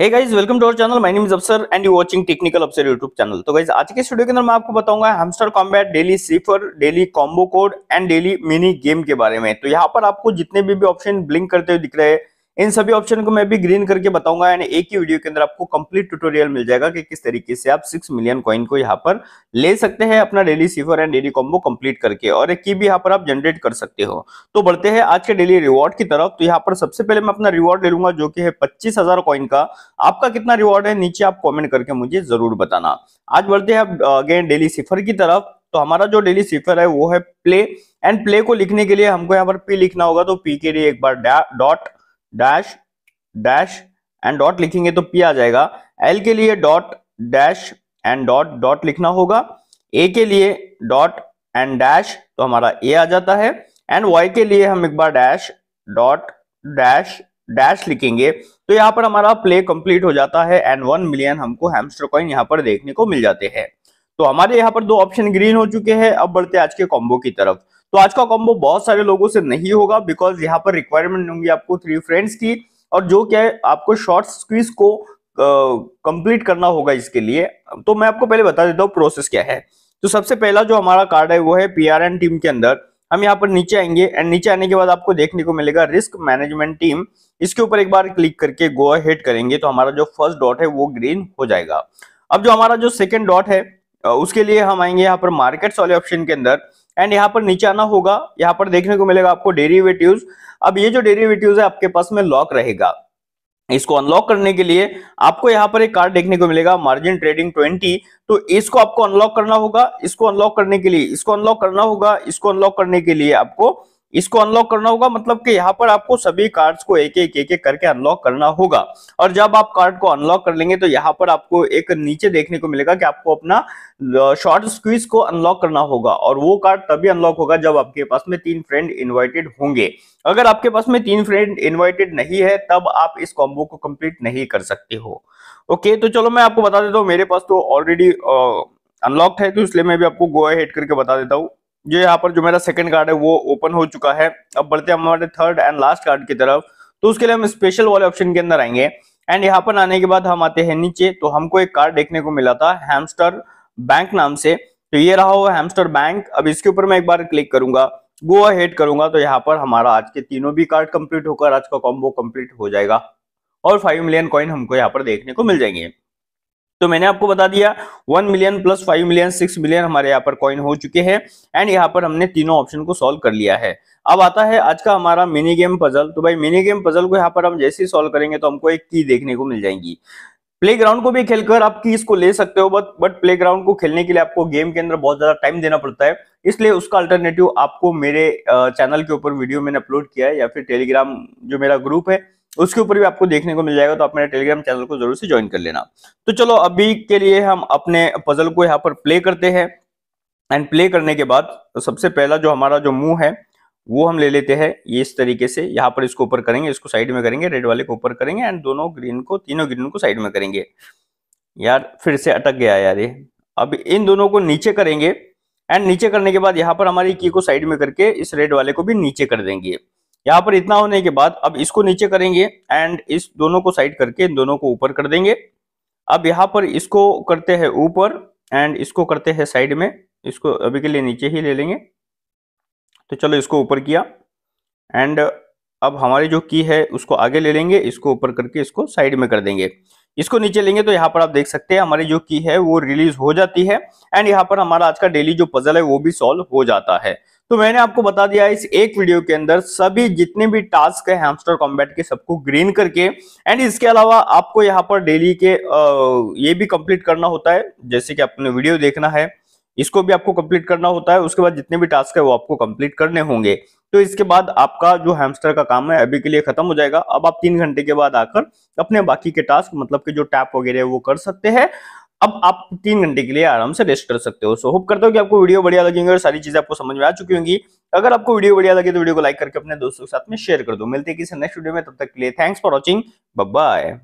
Hey guys, welcome to our channel. My name is Afsar and you watching technical Afsar YouTube channel. तो guys, आज के इस video के अंदर मैं आपको बताऊंगा Hamster Kombat, daily sleeper, daily combo code and daily mini game के बारे में। तो यहाँ पर आपको जितने भी ऑप्शन ब्लिंक करते हुए दिख रहे हैं, इन सभी ऑप्शन को मैं भी ग्रीन करके बताऊंगा। यानी एक ही वीडियो के अंदर आपको कंप्लीट ट्यूटोरियल मिल जाएगा कि किस तरीके से आप 6 मिलियन कॉइन को यहाँ पर ले सकते हैं अपना daily cipher and daily combo complete करके, और एक की भी यहाँ पर आप जनरेट कर सकते हो। तो बढ़ते हैं आज के डेली रिवॉर्ड की तरफ। तो यहाँ पर सबसे पहले मैं अपना रिवॉर्ड ले लूंगा जो की है 25,000 कॉइन का। आपका कितना रिवॉर्ड है नीचे आप कॉमेंट करके मुझे जरूर बताना। आज बढ़ते हैं अगेन डेली सीफर की तरफ। तो हमारा जो डेली सिफर है वो है प्ले, एंड प्ले को लिखने के लिए हमको यहाँ पर पी लिखना होगा। तो पी के लिए एक बार dot dash dash and dot लिखेंगे तो पी आ जाएगा। एल के लिए dot dash and dot dot लिखना होगा। ए के लिए डॉट एंड डैश तो हमारा ए आ जाता है। एंड वाई के लिए हम एक बार डैश डॉट डैश डैश लिखेंगे तो यहाँ पर हमारा प्ले कंप्लीट हो जाता है एंड 1 मिलियन हमको हैमस्टर कॉइन यहाँ पर देखने को मिल जाते हैं। तो हमारे यहाँ पर 2 ऑप्शन ग्रीन हो चुके हैं। अब बढ़ते हैं आज के कॉम्बो की तरफ। तो आज का कॉम्बो बहुत सारे लोगों से नहीं होगा बिकॉज यहाँ पर रिक्वायरमेंट होंगी आपको 3 फ्रेंड्स की, और जो क्या है आपको शॉर्ट स्क्वीज को कंप्लीट करना होगा। इसके लिए तो मैं आपको पहले बता देता हूँ प्रोसेस क्या है। तो सबसे पहला जो हमारा कार्ड है वो है PRN टीम के अंदर। हम यहाँ पर नीचे आएंगे एंड नीचे आने के बाद आपको देखने को मिलेगा रिस्क मैनेजमेंट टीम। इसके ऊपर एक बार क्लिक करके गो अहेड करेंगे तो हमारा जो फर्स्ट डॉट है वो ग्रीन हो जाएगा। अब जो हमारा जो सेकेंड डॉट है उसके लिए हम आएंगे यहाँ पर मार्केट्स वाले ऑप्शन के अंदर, एंड यहाँ पर नीचे आना होगा। यहाँ पर देखने को मिलेगा आपको डेरिवेटिव्स। अब ये जो डेरिवेटिव्स है आपके पास में लॉक रहेगा। इसको अनलॉक करने के लिए आपको यहाँ पर एक कार्ड देखने को मिलेगा मार्जिन ट्रेडिंग 20। तो इसको आपको अनलॉक करना होगा। इसको अनलॉक करने के लिए इसको अनलॉक करना होगा। इसको अनलॉक करने के लिए आपको इसको अनलॉक करना होगा। मतलब कि यहाँ पर आपको सभी कार्ड्स को एक एक करके अनलॉक करना होगा। और जब आप कार्ड को अनलॉक कर लेंगे तो यहाँ पर आपको एक नीचे देखने को मिलेगा कि आपको अपना शॉर्ट स्क्वीज को अनलॉक करना होगा, और वो कार्ड तभी अनलॉक होगा जब आपके पास में 3 फ्रेंड इन्वाइटेड होंगे। अगर आपके पास में 3 फ्रेंड इन्वाइटेड नहीं है तब आप इस कॉम्बो को कंप्लीट नहीं कर सकते हो। ओके, तो चलो मैं आपको बता देता हूँ। मेरे पास तो ऑलरेडी अनलॉक्ड है तो इसलिए मैं भी आपको गो अहेड करके बता देता हूँ। जो यहाँ पर जो मेरा सेकंड कार्ड है वो ओपन हो चुका है। अब बढ़ते हैं हमारे थर्ड एंड लास्ट कार्ड की तरफ। तो उसके लिए हम स्पेशल वाले ऑप्शन के अंदर आएंगे, एंड यहाँ पर आने के बाद हम आते हैं नीचे। तो हमको एक कार्ड देखने को मिला था हैमस्टर बैंक नाम से। तो ये रहा होगा हैमस्टर बैंक। अब इसके ऊपर मैं एक बार क्लिक करूंगा, गो अहेड करूंगा तो यहाँ पर हमारा आज के तीनों भी कार्ड कंप्लीट होकर आज का कॉम्बो कंप्लीट हो जाएगा, और 5 मिलियन कॉइन हमको यहाँ पर देखने को मिल जाएंगे। तो मैंने आपको बता दिया 1 मिलियन प्लस 5 मिलियन 6 मिलियन हमारे यहाँ पर कॉइन हो चुके हैं, एंड यहाँ पर हमने तीनों ऑप्शन को सॉल्व कर लिया है। अब आता है आज का हमारा मिनी गेम पजल। तो भाई मिनी गेम पजल को यहाँ पर हम जैसे ही सॉल्व करेंगे तो हमको एक की देखने को मिल जाएंगी। प्लेग्राउंड को भी खेलकर आप कीज को ले सकते हो, बट प्लेग्राउंड को खेलने के लिए आपको गेम के अंदर बहुत ज्यादा टाइम देना पड़ता है, इसलिए उसका अल्टरनेटिव आपको मेरे चैनल के ऊपर वीडियो मैंने अपलोड किया है, या फिर टेलीग्राम जो मेरा ग्रुप है उसके ऊपर भी आपको देखने को मिल जाएगा। तो आप मेरे टेलीग्राम चैनल को जरूर से ज्वाइन कर लेना। तो चलो अभी के लिए हम अपने पजल को यहाँ पर प्ले करते हैं, एंड प्ले करने के बाद सबसे पहला जो हमारा जो मुंह है वो हम ले लेते हैं। ये इस तरीके से यहाँ पर इसको ऊपर करेंगे, इसको साइड में करेंगे, रेड वाले को ऊपर करेंगे, एंड तीनों ग्रीन को साइड में करेंगे। यार फिर से अटक गया यार ये। अब इन दोनों को नीचे करेंगे, एंड नीचे करने के बाद यहाँ पर हमारी की को साइड में करके इस रेड वाले को भी नीचे कर देंगे। यहाँ पर इतना होने के बाद अब इसको नीचे करेंगे, एंड इस दोनों को साइड करके इन दोनों को ऊपर कर देंगे। अब यहाँ पर इसको करते हैं ऊपर, एंड इसको करते हैं साइड में। इसको अभी के लिए नीचे ही ले लेंगे। तो चलो इसको ऊपर किया, एंड अब हमारी जो की है उसको आगे ले लेंगे, इसको ऊपर करके इसको साइड में कर देंगे, इसको नीचे लेंगे। तो यहाँ पर आप देख सकते हैं हमारी जो की है वो रिलीज हो जाती है, एंड यहाँ पर हमारा आज का डेली जो पजल है वो भी सॉल्व हो जाता है। तो मैंने आपको बता दिया इस एक वीडियो के अंदर सभी जितने भी टास्क है हैमस्टर कॉम्बैट के सबको ग्रीन करके, एंड इसके अलावा आपको यहाँ पर डेली के ये भी कंप्लीट करना होता है, जैसे कि आपने वीडियो देखना है इसको भी आपको कंप्लीट करना होता है। उसके बाद जितने भी टास्क है वो आपको कंप्लीट करने होंगे। तो इसके बाद आपका जो हैमस्टर का काम है अभी के लिए खत्म हो जाएगा। अब आप 3 घंटे के बाद आकर अपने बाकी के टास्क मतलब कि जो टैप वगैरह वो कर सकते हैं। अब आप 3 घंटे के लिए आराम से रेस्ट कर सकते हो। सो होप करता हूँ कि आपको वीडियो बढ़िया लगेंगे और सारी चीजें आपको समझ में आ चुकी होंगी। अगर आपको वीडियो बढ़िया लगे तो वीडियो को लाइक करके अपने दोस्तों के साथ में शेयर कर दो। मिलते हैं किसी नेक्स्ट वीडियो में, तब तक के लिए thanks for watching, bye bye.